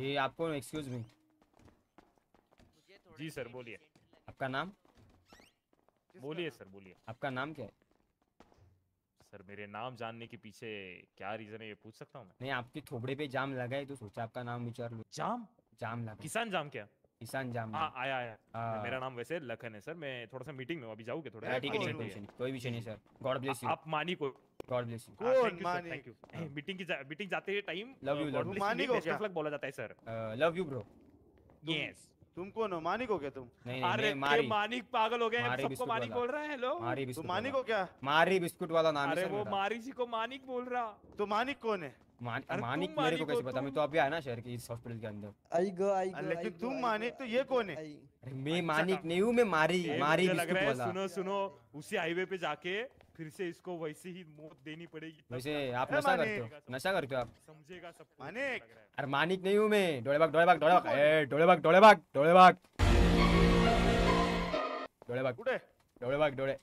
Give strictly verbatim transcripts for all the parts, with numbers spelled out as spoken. ये आपको excuse me. जी sir बोलिए। आपका नाम बोलिए सर, बोलिए आपका नाम क्या है? सर मेरे नाम जानने के पीछे क्या रीजन है ये पूछ सकता हूँ मैं? नहीं, आपके थोबड़े पे जाम लगा है तो सोचा आपका नाम विचार लूं। जाम जाम लगा, किसान जाम क्या? किसान जाम आ, आया आया आ, मेरा नाम वैसे लखन है सर, मैं थोड़ा सा मीटिंग में हूं, अभी जाऊंगे थोड़ा। ठीक है, कोई विषय नहीं सर। God bless you. आप मानी को गॉड ब्लेस यू। कौन मानी? Thank you. मीटिंग की मीटिंग जाते ही time love you love Mani को क्या बोला जाता है sir? Love you bro. Yes. तुम कौन हो? मानिक हो क्या तुम? नहीं, अरे मारी मानिक पागल हो गए, सबको मानिक बोल रहा है। हेलो तो मानिक हो क्या? मारी बिस्कुट वाला नाम है। अरे वो मारी जी को मानिक बोल रहा, तो मानिक कौन है? मान, मानिक मेरे को कैसे पता? मैं तो अभी आया ना शहर के इस हॉस्पिटल के अंदर। आई गो आई गो। लेकिन तुम मानिक तो ये कौन है? अरे मैं मानिक नहीं हूँ, मैं मारी मारी बिस्कुट वाला। सुनो सुनो, उसी हाईवे पे जाके फिर से इसको वैसे ही मौत देनी पड़ेगी। वैसे आप नशा करते हो, नशा करते हो आप, समझेगा सब मानिक। अरे मानिक नहीं हूँ मैं। डोले भाग डोले भाग डोले भाग ए डोले भाग डोले भाग डोले भाग डोले भाग डोले भाग डोले।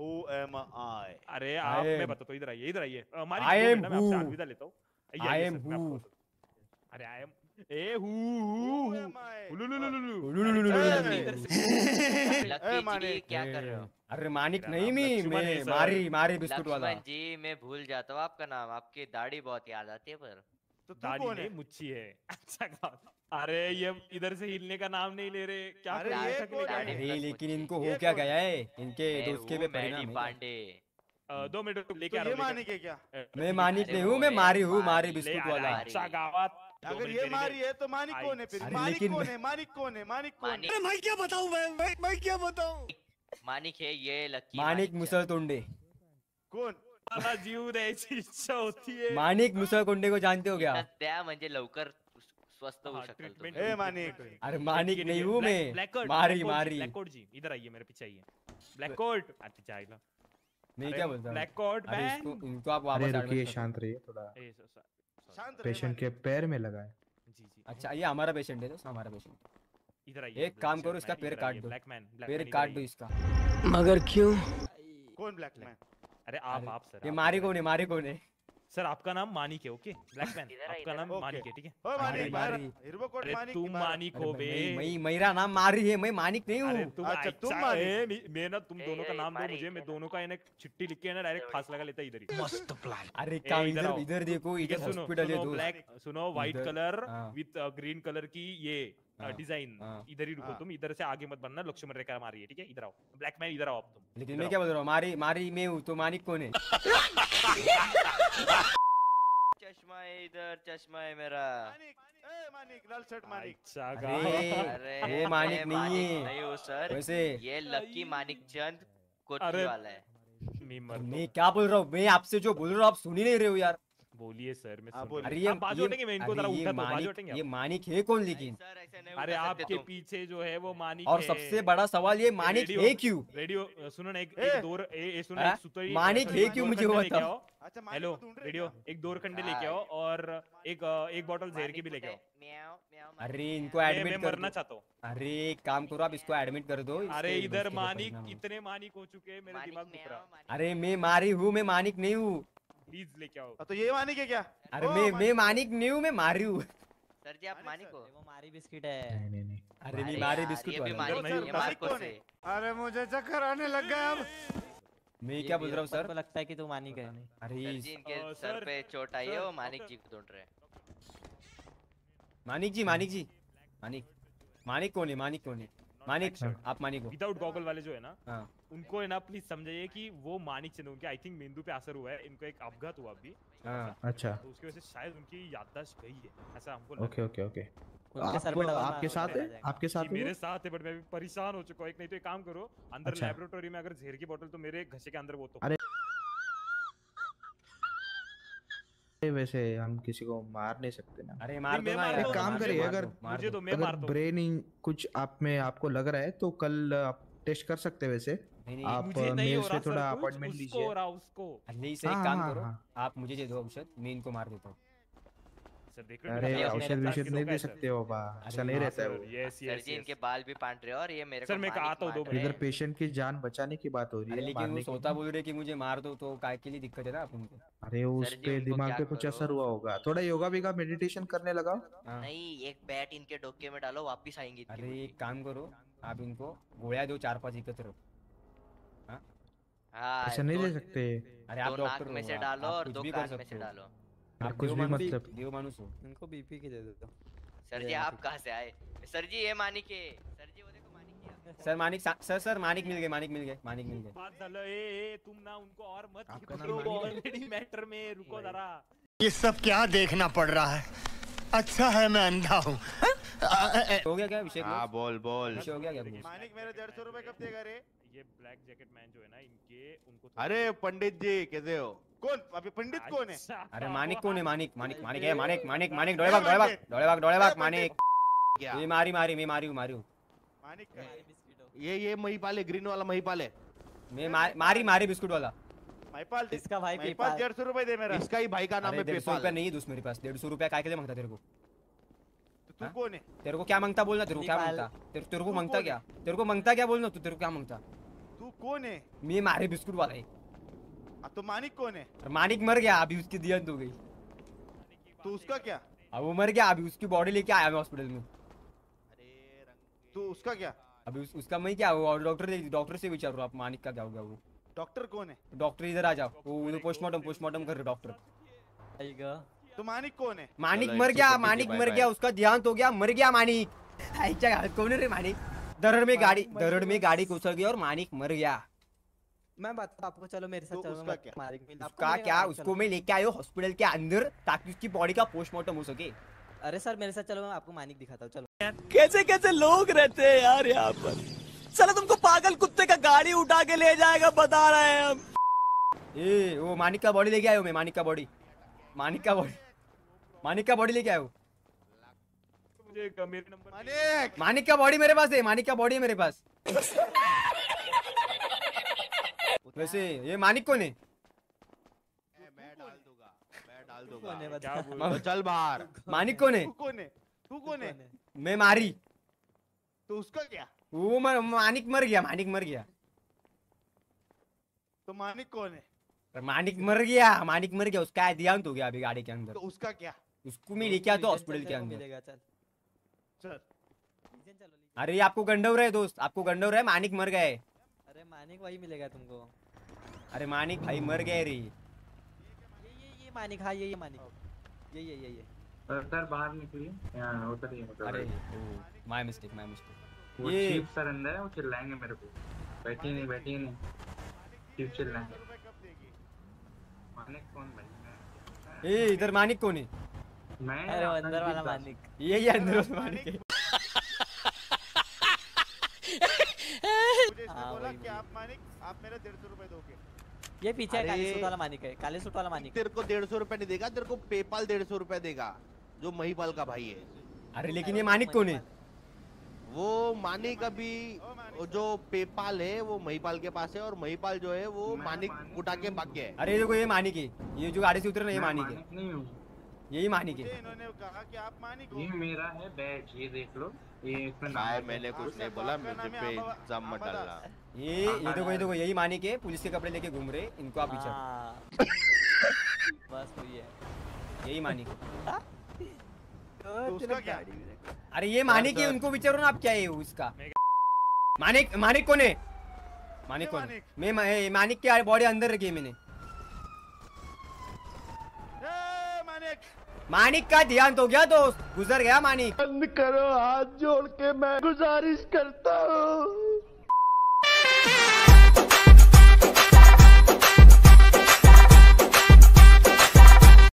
Who am I? अरे आप मैं बता तो इधर आइए, इधर आइए। I am who? मैं आपसे विदा लेता हूँ। I am who? अरे I am ए हु लु लु लु लु लु लु। अरे क्या कर रहे हो? अरे मानिक नहीं मी, मैं मारी मारी बिस्कुट वाला जी। मैं भूल जाता हूँ आपका नाम, आपकी दाढ़ी बहुत याद आती है। पर तो दाढ़ी नहीं मुच्छी है। अच्छा, अरे ये इधर से हिलने का नाम नहीं ले रहे क्या? अरे लेकिन इनको हो क्या गया है? इनके दोस्त के परिणाम पांडे। दो मिनट लेके आ रहा हूँ। मानिक है क्या? मैं मानिक नहीं हूँ, मैं मारी हूँ, मारी बिस्कुट वाला। अच्छा गावत, अगर ये मारी है तो मानिक कौन है? फिर मानिक कौन है? मानिक कौन है? मानिक कौन है? अरे मैं क्या बताऊं, मैं मैं क्या बताऊं? मानिक है ये लकी मानिक मुसलतोंडे। कौन साला जीव रे इच्छा होती है? मानिक मुसलतोंडे को जानते हो क्या? त्या म्हणजे लवकर स्वस्थ हो सकता है। ए मानिक। अरे मानिक नहीं हूं मैं, मारी मारी। ब्लैक कोट जी इधर आइए, मेरे पीछे आइए। ब्लैक कोट आते जाइला। मैं क्या बोलता हूं? Black coat man. इनको आप वापस आ जाइए, शांत रहिए थोड़ा। पेशेंट के पैर में लगा है। जी जी। अच्छा ये हमारा पेशेंट है, तो हमारा पेशेंट इधर आइए। एक काम करो, इसका पैर काट दो। ब्लैक मैन पैर काट दो इसका। मगर क्यों? कौन ब्लैक मैन? अरे आप आप सर। ये मारी कौन है? मारी कौन है? सर आपका नाम मानिक है। ओके ब्लैक मैन, आपका नाम मानिक है, ठीक है? ओ मानिक मारी हिरबो कोड मानिक। तुम मानिक हो बे? मैं मेरा नाम मारी है, मैं मानिक नहीं हूं। अच्छा तुम मानिक। मैं ना तुम दोनों का नाम दो मुझे, मैं दोनों का इन्हें चिट्ठी लिख के ना डायरेक्ट फांस लगा लेता इधर ही। मस्त प्लान। अरे का इधर इधर देखो, इधर हॉस्पिटल है। ब्लैक सुनो, white colour with green colour की ये डिजाइन। इधर ही रुको तुम, इधर से आगे मत बनना, लक्ष्मण रेखा मारी है, ठीक है? इधर आओ ब्लैक मैन, इधर आओ आप तुम। लेकिन मैं क्या बोल रहा हूँ? मारी मारी मैं हूँ, तो मानिक कौन है? चश्मा है इधर, चश्मा है मेरा। ए मानिक लाल शर्ट मानिक। अरे ये मानिक नहीं है सर, वैसे ये लकी मानिक चंद कोठी वाला है। मैं क्या बोल रहा हूँ? मैं आपसे जो बोल रहा हूँ आप सुन ही नहीं रहे हो यार। बोलिए सर, मैं सुन। अरे ये बाजू हटेंगे, मैं इनको जरा उठा दो। बाजू हटेंगे। ये मानिक है कौन लेकिन? अरे आपके पीछे जो है वो मानिक है। और सबसे बड़ा सवाल ये मानिक है क्यों? रेडियो सुनो ना, एक दौर ए सुनो ना, सुतरी मानिक है क्यों मुझे बताओ। हेलो रेडियो, एक दौर कंडे लेके आओ और एक एक बोतल जहर की भी लेके आओ। अरे इनको एडमिट करना चाहता हूँ। अरे एक काम करो, आप इसको एडमिट कर दो। अरे इधर मानिक, इतने मानिक हो चुके हैं मेरे दिमाग में। अरे मैं मारी हूँ, मैं मानिक नहीं हूँ, प्लीज लेके आओ। तो ये मानिक है क्या? अरे मैं मैं मानिक नहीं हूँ, मैं मारी हूँ। सर जी आप मानिक हो? वो मारी बिस्किट है। नहीं नहीं, अरे नहीं मारी बिस्किट वाला। अरे मुझे चक्कर आने लग गया अब। मैं क्या बोल रहा हूँ सर? आपको लगता है कि तू मानिक है? अरे इनके सर पे चोट आई है, वो मानिक जी को ढूंढ रहे हैं। मानिक जी मानिक जी मानिक मानिक कौन है? मानिक कौन है? मानिक आप मानिक हो? विदाउट गॉगल वाले जो है ना, उनको है ना प्लीज समझाइए कि वो मानिक से उनके आई थिंक मेंदू पे असर हुआ है, इनको एक अपघात हुआ अभी। अच्छा, तो उसकी वजह से शायद उनकी याददाश्त गई है, ऐसा हमको लगा। Okay okay okay. आपके साथ है? आपके साथ? मेरे साथ है, बट मैं भी परेशान हो चुका हूँ। एक नहीं तो एक काम करो, अंदर लैबोरेटरी में अगर जहर की बोतल तो मेरे घसे के अंदर वो तो। वैसे हम किसी को मार नहीं सकते ना। अरे मार दो ना। एक काम करिए, अगर मुझे तो मैं मार दूं। ब्रेनिंग कुछ आप में आपको लग रहा है तो कल आप टेस्ट कर सकते हैं। वैसे आप मेल से थोड़ा अपॉइंटमेंट लीजिए उसको। नहीं सही काम करो, आप मुझे दे दो औषध, मैं इनको मार देता हूँ। सर देख रहे हो औषध औषध नहीं दे सकते हो बा, ऐसा नहीं रहता है वो। यस यस सर जी, इनके बाल भी पांड रहे और ये मेरे को सर मैं कहता हूं दो इधर पेशेंट की जान बचाने की बात हो रही है, लेकिन वो सोता बोल रहे कि मुझे मार दो, तो काय के लिए दिक्कत है ना आप उनको। अरे उस पे दिमाग पे कुछ असर हुआ होगा, थोड़ा योगा बीगा मेडिटेशन करने लगा। नहीं एक बैट इनके डोके में डालो वापस आएंगे। अरे एक काम करो आप इनको गोलियां दो चार पांच एकत्र। हां हां ऐसा नहीं ले सकते। अरे आप डॉक्टर में से डालो और दो कान में से डालो। आप कुछ भी मतलब देव मानुस हो, इनको बीपी के दे देता हूं। सर जी आप कहां से आए? सर जी ये मानिक है। सर जी वो देखो मानिक है। Sir Manik sir sir Manik मिल गए, मानिक मिल गए, मानिक मिल गए। बात झालं ए ए तुम ना उनको और मत पकड़ो, ऑलरेडी मैटर में रुको जरा। ये सब क्या देखना पड़ रहा है? अच्छा है मैं अंधा हूं। हो गया क्या अभिषेक? हां बोल बोल हो गया क्या? मानिक मेरे डेढ़ सौ रुपए कब देगा रे? ये ब्लैक जैकेट मैन जो है ना इनके उनको। अरे पंडित जी कैसे हो? कौन अभी पंडित कौन है? अरे मानिक कौन है? मानिक मानिक मानिक है, मानिक मानिक मानिक डोले भाग डोले भाग डोले भाग डोले भाग मानिक। ये मारी मारी मैं मारी हूं मारी हूं मानिक का ये ये महिपाल है, ग्रीन वाला महिपाल है। मैं मारी मारी बिस्कुट वाला महिपाल। इसका भाई पेपाल डेढ़ सौ रुपए दे मेरा। इसका ही भाई का नाम है पेपाल। डेढ़ सौ रुपए नहीं दूस मेरे पास। डेढ़ सौ रुपए काय के मांगता तेरे को? तू कौन है? तेरे को क्या मांगता बोलना? तेरे को क्या मांगता? तेरे को मांगता क्या? तेरे को मांगता क्या बोलना? तू तेरे को क्या मांगता? तू कौन है? मैं मारी बिस्कुट वाला है। तो मानिक कौन है? मानिक मर गया अभी, उसकी दियत हो गई। तो उसका क्या? अब वो मर गया अभी, उसकी बॉडी लेके आया मैं हॉस्पिटल में। अरे तो उसका क्या? अभी उस, उसका मैं क्या वो डॉक्टर डॉक्टर से विचार रहा हूं आप मानिक का क्या हो गया। वो डॉक्टर कौन है? डॉक्टर इधर आ जाओ, वो पोस्टमार्टम पोस्टमार्टम कर रहे डॉक्टर। आएगा तो मानिक कौन है? मानिक मर गया, मानिक मर गया, उसका देहांत हो गया, मर गया मानिक। कौन है मानिक? दरड़ में गाड़ी दरड़ में गाड़ी घुसल गई और मानिक मर गया। मैं बताता आपको, चलो मेरे साथ चलो। उसका क्या? उसका क्या? उसको मैं लेके आया हॉस्पिटल के अंदर ताकि उसकी बॉडी का पोस्टमार्टम हो सके। अरे सर मेरे साथ चलो, मैं आपको मानिक दिखाता हूँ। चलो कैसे कैसे लोग रहते हैं यार यहाँ पर। चलो तुमको पागल कुत्ते का गाड़ी उठा के ले जाएगा बता रहे हैं हम। ए वो मानिक का बॉडी लेके आयो मैं, मानिक का बॉडी मानिक का बॉडी मानिक का बॉडी लेके आयो। मानिक का बॉडी मेरे पास है, मानिक का बॉडी है मेरे पास। वैसे ये मानिक कौन है? मैं डाल दूंगा, मैं डाल दूंगा। क्या बोल रहा है? चल बाहर। मानिक कौन है? तू कौन है? तू कौन है? मैं मारी। तो उसका क्या? वो मर, मानिक मर गया, मानिक मर गया। तो मानिक कौन है? मानिक मर गया, मानिक मर गया, उसका देहांत हो गया अभी गाड़ी के अंदर। तो उसका क्या? उसको मैं लेके आता हूं हॉस्पिटल के अंदर। चल अरे आपको गंडव रहे दोस्त, आपको गंडव रहे। मानिक मर गए। अरे मानिक भाई मिलेगा तुमको। अरे मानिक भाई मर गए रे। ये ये ये मानिक, हाँ ये ये मानिक, ये ये ये ये सर बाहर निकलिए। हां उधर ही उधर। अरे माय मिस्टेक माय मिस्टेक। ये चीफ सर अंदर है, वो चिल्लाएंगे मेरे को। बैठिए नहीं बैठिए नहीं, चीफ चिल्लाएंगे। मानिक कौन भाई? ए इधर मानिक कौन है? मैं। अरे अंदर वाला मानिक, ये ये अंदर वाला मानिक। बोला कि आप मानिक आप मेरा डेढ़ सौ रुपए दोगे। ये पीछे काले सूट वाला मानिक है, काले सूट वाला मानिक। तेरे को डेढ़ सौ रुपए नहीं देगा, तेरे को पेपाल डेढ़ सौ रुपए देगा, जो महिपाल का भाई है। अरे लेकिन ये मानिक कौन है? वो मानिक अभी जो पेपाल है वो महिपाल के पास है, और महिपाल जो है वो मानिक उठा के भाग गया है। अरे देखो ये मानिक है, ये जो गाड़ी से उतरे ना ये मानिक है, यही मानिक है। इन्होंने कहा कि आप मानिक हो। ये मेरा है बैच, ये देख लो। ये मैंने कुछ नहीं बोला, मुझे पे इल्जाम मत डालना। ये ये देखो ये देखो यही मानिक है, पुलिस के कपड़े लेके घूम रहे, इनको आप पीछे। बस तो ये यही मानिक। तो उसका क्या? अरे ये मानिक है, उनको विचारो ना आप क्या है उसका। मानिक मानिक कौन है? मानिक कौन? मैं मानिक के बॉडी अंदर रखी है मैंने। मानिक का ध्यान हो गया दोस्त, गुजर गया मानिक। बंद करो हाथ जोड़ के मैं गुजारिश करता हूँ।